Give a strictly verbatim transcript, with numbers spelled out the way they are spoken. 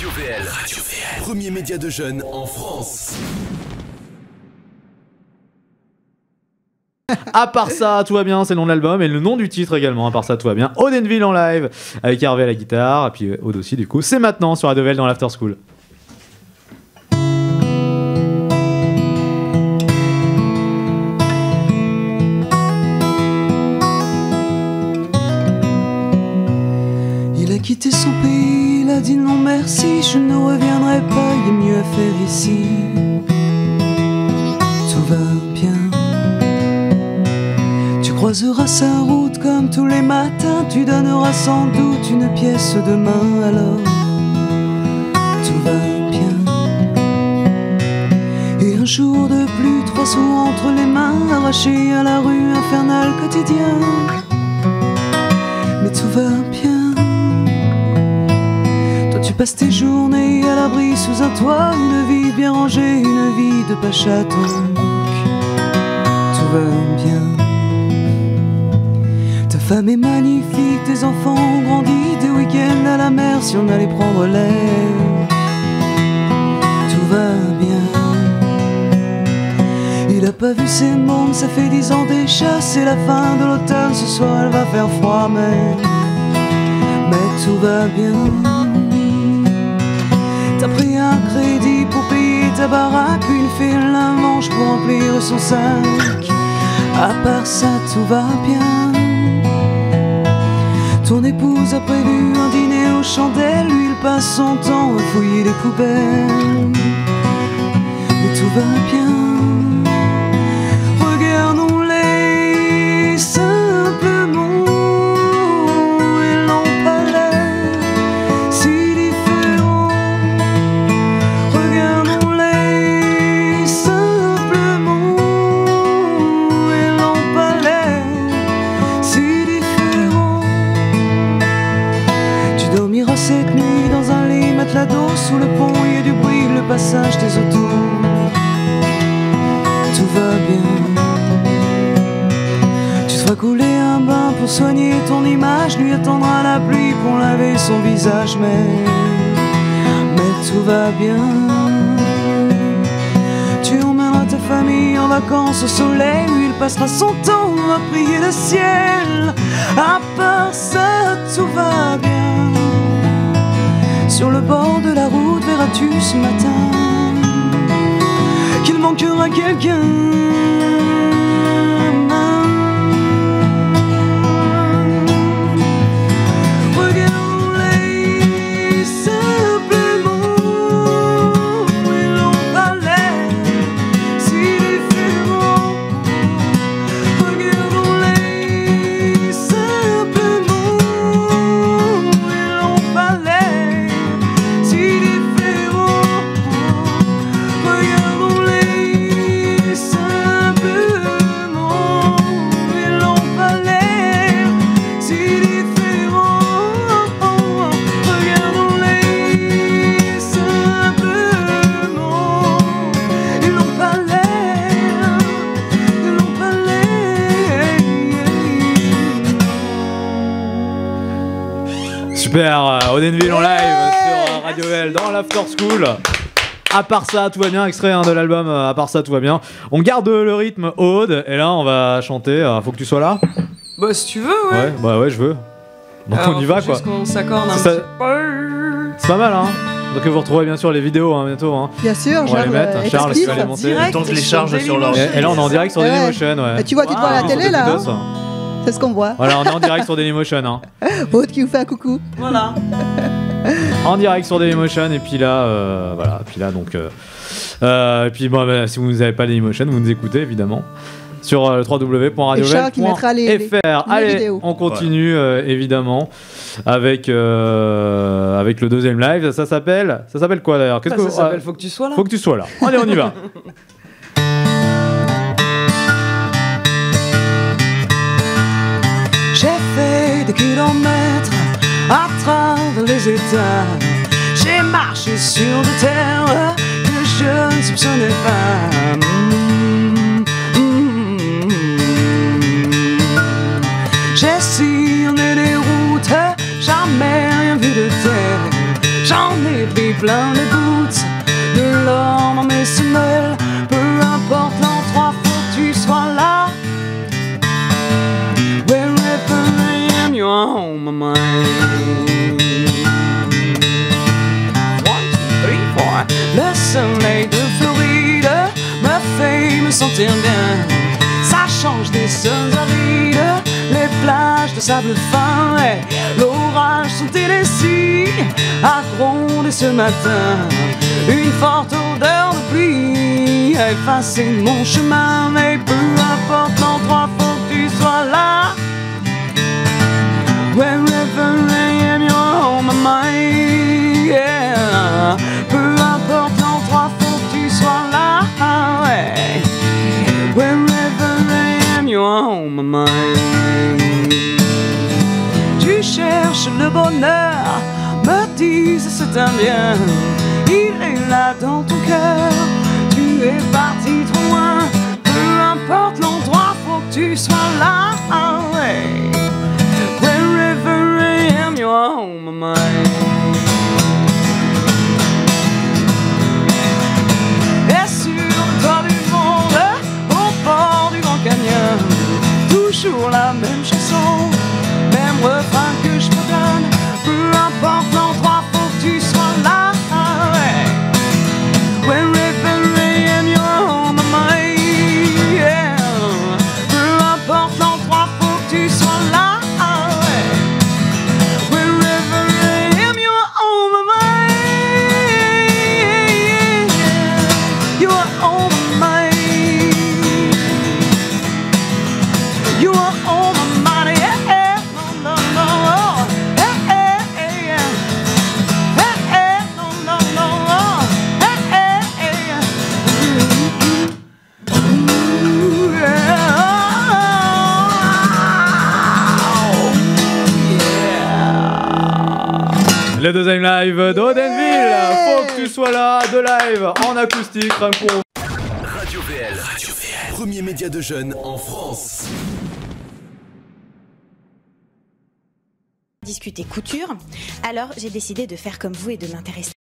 Radio V L. Radio V L. Premier média de jeunes en France. À part ça, tout va bien, c'est le nom de l'album et le nom du titre également. À part ça, tout va bien. Aude Henneville en live avec Hervé à la guitare et puis Aude aussi du coup. C'est maintenant sur Radio V L dans l'After School. Il a quitté son pays, il a dit non merci, je ne reviendrai pas, il y a mieux à faire ici. Tout va bien. Tu croiseras sa route comme tous les matins, tu donneras sans doute une pièce de main, alors tout va bien. Et un jour de plus, trois sous entre les mains, arrachés à la rue infernale quotidien. Mais tout va bien. Toi tu passes tes journées à l'abri sous un toit, une vie bien rangée, une vie de pacha, donc tout va bien. Ta femme est magnifique, tes enfants ont grandi, des week-ends à la mer si on allait prendre l'air. Tout va bien. Il a pas vu ses mômes, ça fait dix ans déjà, c'est la fin de l'automne, ce soir elle va faire froid, mais mais tout va bien. T'as pris un crédit pour payer ta baraque, une file, un manche pour remplir son sac. À part ça, tout va bien. Ton épouse a prévu un dîner aux chandelles, lui il passe son temps à fouiller les poubelles. Mais tout va bien. Regardons-les simplement, ils n'ont pas l'air si différents. Regardons-les simplement, ils n'ont pas l'air si différents. Cette nuit dans un lit matelas sous le pont, il y a du bruit, le passage des autos. Tout va bien. Tu te feras couler un bain pour soigner ton image, lui attendra la pluie pour laver son visage, mais mais tout va bien. Tu emmèneras ta famille en vacances au soleil, où il passera son temps à prier le ciel. À part ça, tout va bien. Sur le bord de la route, verras-tu ce matin qu'il manquera quelqu'un? Regarde-les simplement, ils n'ont pas l'air si différents. Regarde-les simplement, ils n'ont pas l'air. Super, Aude Henneville en live sur Radio V L dans l'After School. À part ça, tout va bien, extrait hein, de l'album À part ça, tout va bien. On garde le rythme Aude et là on va chanter euh, Faut que tu sois là. Bah si tu veux, ouais. Ouais, bah ouais, je veux. Donc alors, on y va quoi. Qu'on s'accorde un ça... petit peu. C'est pas mal hein. Donc vous retrouvez bien sûr les vidéos hein, bientôt. Hein. Bien sûr, on va les mettre. Euh, Charles, tu vas les monter. Le temps que je les charge sur leur. Et, et là on est en direct sur ouais. Dailymotion. Ouais. Et tu vois, tu te vois à la télé là. Hein. C'est ce qu'on voit. Voilà, on est en direct sur Dailymotion. Hein. Aude qui vous fait un coucou. Voilà. En direct sur Dailymotion et puis là, euh, voilà, puis là donc, euh, euh, et puis bon, bah, si vous n'avez pas Dailymotion, vous nous écoutez évidemment sur euh, w w w point radio v l point f r. Allez, on continue euh, évidemment avec euh, avec le deuxième live. Ça s'appelle, ça s'appelle quoi d'ailleurs? Qu'est-ce bah, que ça s'appelle? Euh, Faut que tu sois là. Faut que tu sois là. Allez, on y va. Des kilomètres à travers les états, j'ai marché sur des terres que je ne soupçonnais pas. mmh, mmh, mmh. J'ai sillonné les routes, jamais rien vu de terre, j'en ai bébé plein les boots, de l'or dans mes semelles. Peu importe l'endroit, faut que tu sois là. Wherever I am, you're on my mind. One, two, three, four. Le soleil de Floride me fait me sentir bien. Ça change des seuls arides, les plages de sable fin et l'orage sont Tennessee à gronder ce matin. Une forte odeur de pluie a effacé mon chemin, mais peu importe l'endroit, faut que tu sois là. Wherever I am, you're on my mind, yeah. Peu importe l'endroit, faut que tu sois là, ouais. Wherever I am, you're on my mind. Tu cherches le bonheur, me dis c'est un bien. Il est là dans ton cœur, tu es parti trop loin. Peu importe l'endroit, faut que tu sois là, ouais. Wherever I am, you're on my mind. Et sur le toit du monde, du Grand Canyon, toujours la même chanson, même refrain que je me donne. Peu importe l'endroit, faut que tu sois là, ouais. Wherever I am, you're on my mind, yeah. Peu importe l'endroit, faut que tu sois là, ouais. Wherever I am, you're on my mind, yeah. You're on my mind. You are all my money, yeah, yeah, no, no, no, oh, yeah, yeah, yeah, yeah, yeah, no, no, no, oh, yeah, yeah, yeah, ooh, yeah. Le deuxième live d'Aude Henneville, faut que tu sois là, de live en acoustique, pour Radio V L, Radio V L, premier média de jeunes en France. Discuter couture, alors j'ai décidé de faire comme vous et de m'intéresser